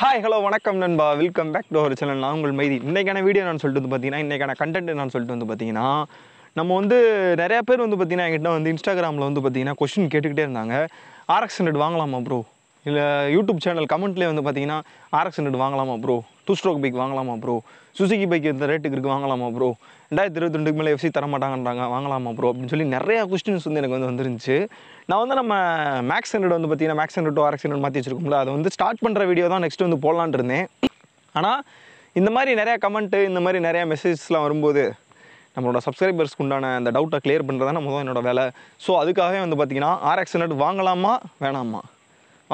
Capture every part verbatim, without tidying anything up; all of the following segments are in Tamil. हाई हलो वणक्कम नண்பா welcome back to our channel நான் உங்கள் மைதி இன்னைக்கான வீடியோ நான் சொல்லிட்டு வந்து பாத்தீங்கன்னா இன்னைக்கான கண்டென்ட் நான் சொல்லிட்டு வந்து பாத்தீங்கன்னா நம்ம வந்து நிறைய பேர் வந்து பாத்தீங்கன்னா என்கிட்ட வந்து இன்ஸ்டாகிராம்ல வந்து பாத்தீங்கன்னா क्वेश्चन கேட்டிட்டே இருந்தாங்க ஆர் எக்ஸ் ஹண்ட்ரட் வாங்கலாமா bro இல்ல YouTube சேனல் கமெண்ட்லயே வந்து பாத்தீங்கன்னா ஆர் எக்ஸ் ஹண்ட்ரட் வாங்கலாமா bro டூ ஸ்ட்ரோக் பைக் வாங்கலாமா bro சுசுகி பைக் இந்த ரேட்டுக்கு இருக்கு வாங்கலாமா bro ரெண்டாயிரத்து இருபத்தி ரெண்டு க்கு மேல எஃப்சி தர மாட்டாங்கன்றாங்க வாங்கலாமா bro அப்படினு சொல்லி நிறைய क्वेश्चंस வந்து எனக்கு வந்து வந்துருந்துச்சு நான் வந்து நம்ம மேக்ஸ் ஹண்ட்ரட் வந்து பார்த்தீங்கன்னா Max hundred to R X hundred மாற்றி வச்சுருக்கோம்ல அதை வந்து ஸ்டார்ட் பண்ணுற வீடியோ தான் நெக்ஸ்ட் வந்து போடலான்னு இருந்தேன். ஆனால் இந்த மாதிரி நிறையா கமெண்ட்டு இந்த மாதிரி நிறையா மெசேஜஸ்லாம் வரும்போது நம்மளோட சப்ஸ்கிரைபர்ஸ்க்கு உண்டான அந்த டவுட்டை கிளியர் பண்ணுறது தான் நம்ம தான் என்னோட வேலை. ஸோ அதுக்காகவே வந்து பார்த்தீங்கன்னா ஆர் எக்ஸ் ஹண்ட்ரட் வாங்கலாமா வேணாமா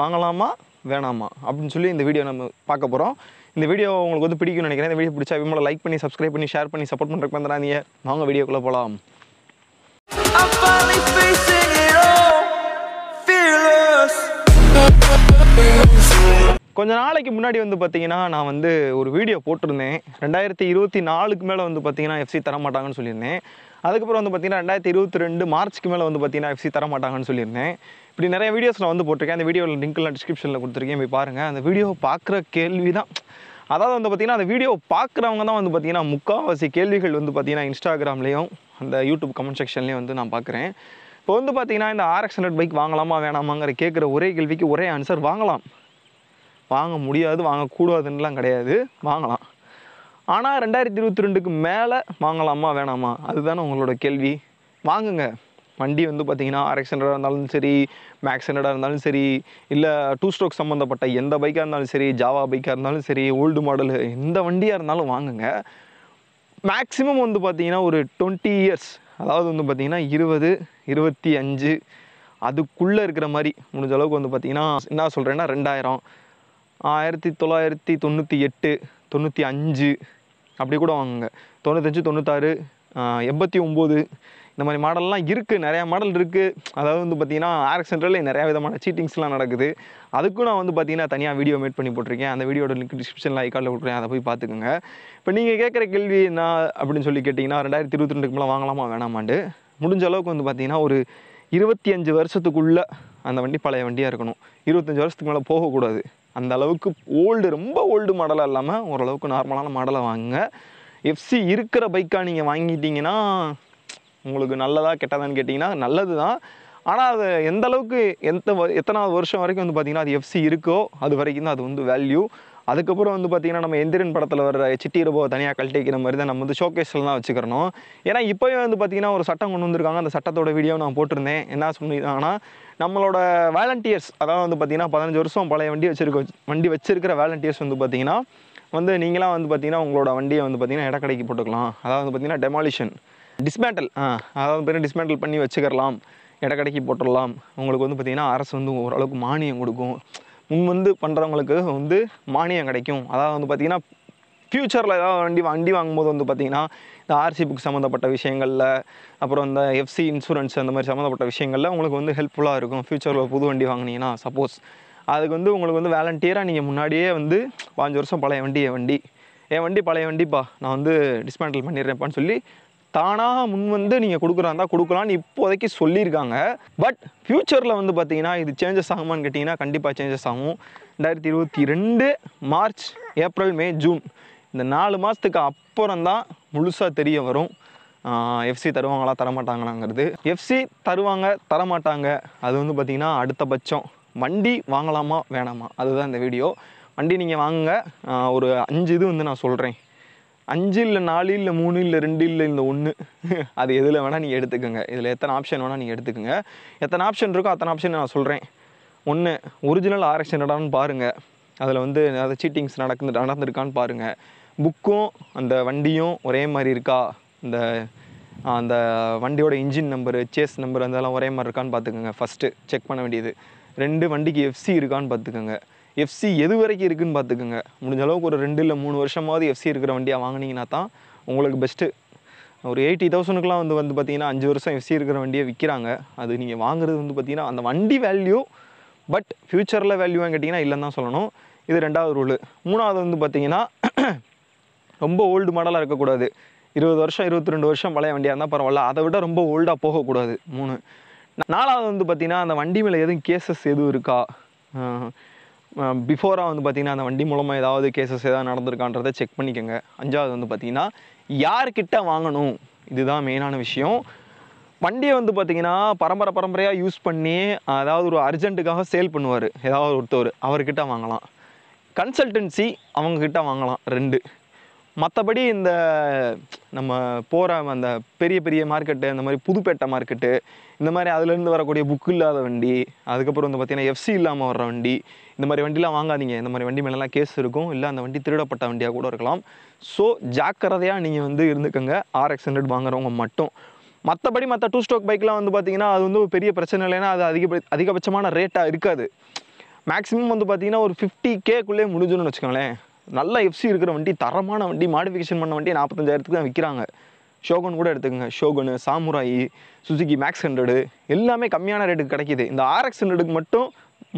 வாங்கலாமா வேணாமா அப்படின்னு சொல்லி இந்த வீடியோ நம்ம பார்க்க போகிறோம். இந்த வீடியோ உங்களுக்கு வந்து பிடிக்கும்னு நினைக்கிறேன். இந்த வீடியோ பிடிச்சா விமலை லைக் பண்ணி சப்ஸ்கிரைப் பண்ணி ஷேர் பண்ணி சப்போர்ட் பண்ணுறதுக்கு வந்துடாதீங்க. வாங்க வீடியோக்குள்ளே போகலாம். கொஞ்ச நாளைக்கு முன்னாடி வந்து பார்த்தீங்கன்னா நான் வந்து ஒரு வீடியோ போட்டிருந்தேன். ரெண்டாயிரத்தி இருபத்தி நாலுக்கு மேலே வந்து பார்த்தீங்கன்னா எஃப்சி தரமாட்டாங்கன்னு சொல்லியிருந்தேன். அதுக்கப்புறம் வந்து பார்த்தீங்கன்னா ரெண்டாயிரத்தி இருபத்தி ரெண்டு மார்ச்சுக்கு மேலே வந்து பார்த்தீங்கன்னா எஃப்சி தரமாட்டாங்கன்னு சொல்லியிருந்தேன். இப்படி நிறைய வீடியோஸ் நான் வந்து போட்டிருக்கேன். அந்த வீடியோவில் லிங்க்லாம் டிஸ்கிரிப்ஷனில் கொடுத்துருக்கேன், போய் பாருங்கள். அந்த வீடியோ பார்க்குற கேள்வி தான், அதாவது வந்து பார்த்தீங்கன்னா அந்த வீடியோ பார்க்குறவங்க தான் வந்து பார்த்தீங்கன்னா முக்கால்வாசி கேள்விகள் வந்து பார்த்தீங்கன்னா இன்ஸ்டாகிராம்லேயும் அந்த யூடியூப் கமெண்ட் செக்ஷன்லேயும் வந்து நான் பார்க்குறேன். இப்போ வந்து பார்த்தீங்கன்னா இந்த ஆர் எக்ஸ் ஹண்ட்ரட் பைக் வாங்கலாமா வேணாமாங்கிற கேட்குற ஒரே கேள்விக்கு ஒரே ஆன்சர் வாங்கலாம். வாங்க முடியாது வாங்கக்கூடாதுன்னெலாம் கிடையாது, வாங்கலாம். ஆனால் ரெண்டாயிரத்தி இருபத்தி ரெண்டுக்கு மேலே வாங்கலாமா வேணாமா அதுதானே உங்களோட கேள்வி. வாங்குங்க. வண்டி வந்து பார்த்தீங்கன்னா ஆர் எக்ஸ் ஹண்ட்ரடாக இருந்தாலும் சரி மேக்ஸ் ஹண்ட்ரடாக இருந்தாலும் சரி இல்லை டூ ஸ்ட்ரோக் சம்மந்தப்பட்ட எந்த பைக்காக இருந்தாலும் சரி ஜாவா பைக்காக இருந்தாலும் சரி ஓல்டு மாடலு எந்த வண்டியாக இருந்தாலும் வாங்குங்க. மேக்ஸிமம் வந்து பார்த்தீங்கன்னா ஒரு டுவெண்ட்டி இயர்ஸ் அதாவது வந்து பார்த்தீங்கன்னா இருபது இருபத்தி அஞ்சு அதுக்குள்ளே இருக்கிற மாதிரி முடிஞ்ச அளவுக்கு வந்து பார்த்தீங்கன்னா என்ன சொல்கிறேன்னா ரெண்டாயிரம் ஆயிரத்தி தொள்ளாயிரத்தி தொண்ணூற்றி எட்டு தொண்ணூற்றி அஞ்சு அப்படி கூட வாங்குங்க. தொண்ணூத்தஞ்சு தொண்ணூத்தாறு எண்பத்தி ஒம்பது இந்த மாதிரி மாடல்லாம் இருக்குது, நிறையா மாடல் இருக்குது. அதாவது வந்து பார்த்தீங்கன்னா ஆர் எக்ஸ் ஹண்ட்ரட்லேயே நிறையா விதமான சீட்டிங்ஸ்லாம் நடக்குது. அதுக்கும் நான் வந்து பார்த்தீங்கன்னா தனியாக வீடியோ மேட் பண்ணி போட்டிருக்கேன். அந்த வீடியோட லிங்க் டிஸ்கிரிப்ஷனில் ஐக்கார்டில் கொடுக்குறேன், அதை போய் பார்த்துக்குங்க. இப்போ நீங்கள் கேட்குற கேள்வி என்ன அப்படின்னு சொல்லி கேட்டிங்கன்னா ரெண்டாயிரத்தி இருபத்தி ரெண்டுக்கு மேலே வாங்கலாமா வேணாமாண்டு முடிஞ்ச அளவுக்கு வந்து பார்த்தீங்கன்னா ஒரு இருபத்தி அஞ்சு வருஷத்துக்குள்ளே அந்த வண்டி பழைய வண்டியாக இருக்கணும். இருபத்தஞ்சி வருஷத்துக்கு மேலே போகக்கூடாது. அந்த அளவுக்கு ஓல்டு ரொம்ப ஓல்டு மாடலாக இல்லாமல் ஓரளவுக்கு நார்மலான மாடலை வாங்குங்க. எஃப்சி இருக்கிற பைக்காக நீங்கள் வாங்கிட்டிங்கன்னா உங்களுக்கு நல்லதா கெட்டதான்னு கேட்டிங்கன்னா நல்லது தான். ஆனால் அது எந்த அளவுக்கு எந்த எத்தனாவது வருஷம் வரைக்கும் வந்து பார்த்திங்கன்னா அது எஃப்சி இருக்கோ அது வரைக்கும் தான் அது வந்து வேல்யூ. அதுக்கப்புறம் வந்து பார்த்திங்கன்னா நம்ம எந்திரன் படத்தில் வர சிட்டி ரூபாவை தனியாக கழட்டி வைக்கிற மாதிரி தான் நம்ம வந்து ஷோகேஸில் தான் வச்சுக்கிறணும். ஏன்னா இப்போவே வந்து பார்த்திங்கன்னா ஒரு சட்டம் கொண்டு வந்திருக்காங்க. அந்த சட்டத்தோட வீடியோ நான் போட்டிருந்தேன். என்ன சொன்னாங்கன்னா நம்மளோட வாலண்டியர்ஸ் அதாவது வந்து பார்த்திங்கன்னா பதினஞ்சு வருஷம் பழைய வண்டி வச்சுருக்க வண்டி வச்சுருக்கிற வாலண்டியர்ஸ் வந்து பார்த்திங்கன்னா வந்து நீங்களாம் வந்து பார்த்திங்கன்னா உங்களோட வண்டியை வந்து பார்த்திங்கன்னா இடக்கடைக்கு போட்டுக்கலாம். அதாவது வந்து பார்த்திங்கன்னா டெமாலிஷன் டிஸ்மேண்டல் அதாவது பேர் டிஸ்மேண்டல் பண்ணி வச்சுக்கிறலாம், இடக்கடைக்கு போட்டுடலாம். உங்களுக்கு வந்து பார்த்திங்கன்னா அரசு வந்து ஓரளவுக்கு மானியம் கொடுக்கும். முன் வந்து பண்ணுறவங்களுக்கு வந்து மானியம் கிடைக்கும். அதாவது வந்து பார்த்திங்கன்னா ஃப்யூச்சரில் ஏதாவது வண்டி வண்டி வாங்கும்போது வந்து பார்த்திங்கன்னா இந்த ஆர்சி புக் சம்மந்தப்பட்ட விஷயங்களில் அப்புறம் இந்த எஃப்சி இன்சூரன்ஸ் அந்த மாதிரி சம்மந்தப்பட்ட விஷயங்களில் உங்களுக்கு வந்து ஹெல்ப்ஃபுல்லாக இருக்கும். ஃப்யூச்சரில் புது வண்டி வாங்கினீங்கன்னா சப்போஸ் அதுக்கு வந்து உங்களுக்கு வந்து வாலண்டியராக நீங்கள் முன்னாடியே வந்து பாஞ்சு வருஷம் பழைய வண்டி என் வண்டி என் வண்டி பழைய வண்டிப்பா நான் வந்து டிஸ்மேண்டல் பண்ணிடுறேன்ப்பான்னு சொல்லி தானாக முன் வந்து நீங்கள் கொடுக்குறாருந்தா கொடுக்கலான்னு இப்போதைக்கு சொல்லியிருக்காங்க. பட் ஃப்யூச்சரில் வந்து பார்த்தீங்கன்னா இது சேஞ்சஸ் ஆகுமான்னு கேட்டிங்கன்னா கண்டிப்பாக சேஞ்சஸ் ஆகும். ரெண்டாயிரத்தி இருபத்தி ரெண்டு மார்ச் ஏப்ரல் மே ஜூன் இந்த நாலு மாதத்துக்கு அப்புறம் தான் முழுசாக தெரிய வரும் எஃப்சி தருவாங்களா தரமாட்டாங்களாங்கிறது. எஃப்சி தருவாங்க தரமாட்டாங்க அது வந்து பார்த்திங்கன்னா அடுத்தபட்சம். வண்டி வாங்கலாமா வேணாமா அதுதான் இந்த வீடியோ. வண்டி நீங்கள் வாங்குங்க. ஒரு அஞ்சு இது வந்து நான் சொல்கிறேன். அஞ்சு இல்லை நாலு இல்லை மூணு இல்லை ரெண்டு இல்லை இந்த ஒன்று அது எதில் வேணால் நீங்கள் எடுத்துக்கோங்க. இதில் எத்தனை ஆப்ஷன் வேணால் நீங்கள் எடுத்துக்கோங்க. எத்தனை ஆப்ஷன் இருக்கோ அத்தனை ஆப்ஷன் நான் சொல்கிறேன். ஒன்று ஒரிஜினல் ஆர் எக்ஸ் ஹண்ட்ரடான்னு பாருங்கள். அதில் வந்து ஏதாவது சீட்டிங்ஸ் நடக்கு நடந்துருக்கான்னு பாருங்கள். புக்கும் அந்த வண்டியும் ஒரே மாதிரி இருக்கா, இந்த அந்த வண்டியோட இன்ஜின் நம்பரு சேஸ் நம்பர் அதெல்லாம் ஒரே மாதிரி இருக்கான்னு பார்த்துக்கோங்க. ஃபஸ்ட்டு செக் பண்ண வேண்டியது. ரெண்டு வண்டிக்கு எஃப்சி இருக்கான்னு பார்த்துக்கோங்க. எஃப்சி எது வரைக்கும் இருக்குதுன்னு பார்த்துக்குங்க. முடிஞ்ச அளவுக்கு ஒரு ரெண்டு இல்லை மூணு வருஷமாவது எஃப்சி இருக்கிற வண்டியாக வாங்கினீங்கன்னா தான் உங்களுக்கு பெஸ்ட்டு. ஒரு எயிட்டி தௌசண்ட்க்குலாம் வந்து வந்து பார்த்திங்கன்னா அஞ்சு வருஷம் எஃப்சி இருக்கிற வண்டியை விற்கிறாங்க. அது நீங்கள் வாங்குறது வந்து பார்த்திங்கன்னா அந்த வண்டி வேல்யூ பட் ஃப்யூச்சரில் வேல்யூவாக கேட்டிங்கன்னா இல்லைன்னு தான் சொல்லணும். இது ரெண்டாவது ரூலு. மூணாவது வந்து பார்த்திங்கன்னா ரொம்ப ஓல்டு மாடலாக இருக்கக்கூடாது. இருபது வருஷம் இருபத்தி ரெண்டு வருஷம் பழைய வண்டியாக இருந்தால் பரவாயில்ல, அதை விட ரொம்ப ஓல்டாக போகக்கூடாது. மூணு நாலாவது வந்து பார்த்திங்கன்னா அந்த வண்டி மேலே எதுவும் கேசஸ் எதுவும் இருக்கா, बिफोरा वो पाती वी मूलम एदावदु केसस् एदावदु चेक पण्णिक्कोंगा। अंजावदु वंदु पातीना यार्किट्ट वांगणुम इदुदान मेनान विषयम। वंडिये वंदु पातीना परंपरा परंपराया यूस पण्णि अदावदु ओरु अर्जेंट्टुक्काग सेल पण्णुवारु एदावदु ओरुत्तवर अवरकिट्ट वांगलाम। कंसल्टेंसी अवंग किट्ट वांगलाम रेंडु। மத்தபடி இந்த நம்ம போற அந்த பெரிய பெரிய மார்க்கெட் அந்த மாதிரி புதுப்பேட்டை மார்க்கெட் இந்த மாதிரி அதுல இருந்து வரக்கூடிய புக் இல்லாத வண்டி அதுக்கு அப்புறம் வந்து பாத்தீங்கன்னா எஃப்சி இல்லாம வர வண்டி இந்த மாதிரி வண்டிலாம் வாங்காதீங்க। இந்த மாதிரி வண்டி மேல எல்லாம் கேஸ் இருக்கும் இல்ல அந்த வண்டி திருடப்பட்ட வண்டியா கூட இருக்கலாம்। சோ ஜாக்கிரதையா நீங்க வந்து இருந்துக்கங்க ஆர் எக்ஸ் ஹண்ட்ரட் வாங்குறவங்க மட்டும்। மத்தபடி மத்த டூ ஸ்ட்ரோக் பைக்லாம் வந்து பாத்தீங்கன்னா அது வந்து பெரிய பிரச்சனை இல்லைனா அது அதிக அதிகபட்சமான ரேட்டா இருக்காது। மேக்ஸिमम வந்து பாத்தீங்கன்னா ஒரு ஐம்பது கே குள்ளே முடிஞ்சுன்னு வெச்சுக்கங்களே। நல்ல எஃப்சி இருக்கிற வண்டி தரமான வண்டி மாடிஃபிகேஷன் பண்ண வண்டி நாற்பத்தஞ்சாயிரத்துக்கு தான் விற்கிறாங்க। ஷோகன் கூட எடுத்துக்கோங்க, Shogun Samurai Suzuki Max hundred எல்லாமே கம்மியான ரேட்டுக்கு கிடைக்கிது। இந்த ஆர்எக்ஸ் ஹண்ட்ரடுக்கு மட்டும்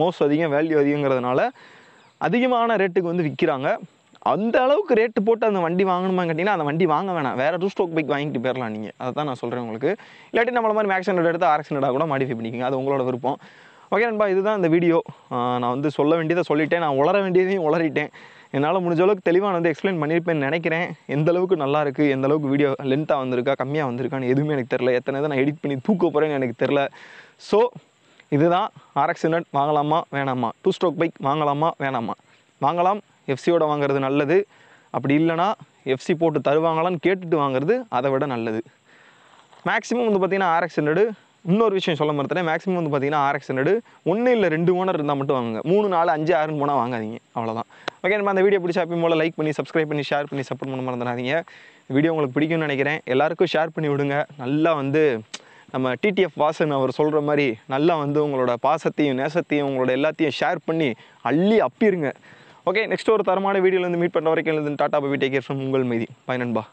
மோஸ்ட் அதிகம் வேல்யூ அதிகங்கிறதுனால அதிகமான ரேட்டுக்கு வந்து விற்கிறாங்க। அந்த அளவுக்கு ரேட்டு போட்டு அந்த வண்டி வாங்கணுமா கேட்டிங்கன்னா அந்த வண்டி வாங்க வேணாம், வேறு டூ ஸ்ட்ரோக் பைக் வாங்கிட்டு போயிடலாம் நீங்கள்। அதை தான் நான் சொல்கிறேன் உங்களுக்கு। இல்லாட்டி நம்மள மாதிரி மேக்ஸ் ஹண்ட்ரட் எடுத்து ஆர்எக்ஸ் ஹண்ட்ரடாக கூட மாடிஃபை பண்ணிக்கோங்க, அது உங்களோட விருப்பம்। ஓகே நண்பா, இதுதான் இந்த வீடியோ। நான் வந்து சொல்ல வேண்டியதை சொல்லிட்டேன், நான் உளர வேண்டியதையும் உளறிட்டேன்। என்னால் முடிஞ்ச அளவுக்கு தெளிவாக வந்து எக்ஸ்பிளைன் பண்ணியிருப்பேன்னு நினைக்கிறேன்। எந்தளவுக்கு நல்லா இருக்குது, எந்தளவுக்கு வீடியோ லென்த்தாக வந்திருக்கா கம்மியாக வந்திருக்கான்னு எதுவுமே எனக்கு தெரில। எத்தனை இதை நான் எடிட் பண்ணி தூக்க போகிறேன்னு எனக்கு தெரில। ஸோ இதுதான் ஆர் எக்ஸ் ஹண்ட்ரட் வாங்கலாமா வேணாமா, டூ ஸ்ட்ரோக் பைக் வாங்கலாமா வேணாமா? வாங்கலாம், எஃப்சியோட வாங்குறது நல்லது। அப்படி இல்லைனா எஃப்சி போட்டு தருவாங்களான்னு கேட்டுட்டு வாங்குறது அதை விட நல்லது। மேக்ஸிமம் வந்து பார்த்திங்கன்னா ஆர் எக்ஸ் ஹண்ட்ரடு இன்னொரு விஷயம் சொல்ல மறுத்துட்டேன்। மேக்ஸிமம் வந்து பார்த்திங்கன்னா ஆர் எக்ஸ் ஹண்ட்ரடு ஒன்று இல்லை ரெண்டு ஓனர் இருந்தால் மட்டும் வாங்குங்க, மூணு நாலு அஞ்சு ஆறுன்னு போனால் வாங்காதீங்க, அவ்வளோதான்। ஓகே, நம்ம அந்த வீடியோ பிடிச்சா அப்பயும் போல் லைக் பண்ணி சப்ஸ்கிரைப் பண்ணி ஷேர் பண்ணி சப்போர்ட் பண்ண மறந்துடாதீங்க। வீடியோ உங்களுக்கு பிடிக்கும்னு நினைக்கிறேன், எல்லாேருக்கும் ஷேர் பண்ணி விடுங்க। நல்லா வந்து நம்ம டிடிஎஃப் வாசன் அவர் சொல்கிற மாதிரி நல்லா வந்து உங்களோட பாசத்தையும் நேசத்தையும் உங்களோட எல்லாத்தையும் ஷேர் பண்ணி அள்ளி அப்பிடுங்க। ஓகே, நெக்ஸ்ட் ஒரு தரமான வீடியோவில் வந்து மீட் பண்ணுற வரைக்கும் எழுந்து tata bye, take care from உங்கள் மீதி பை நண்பா।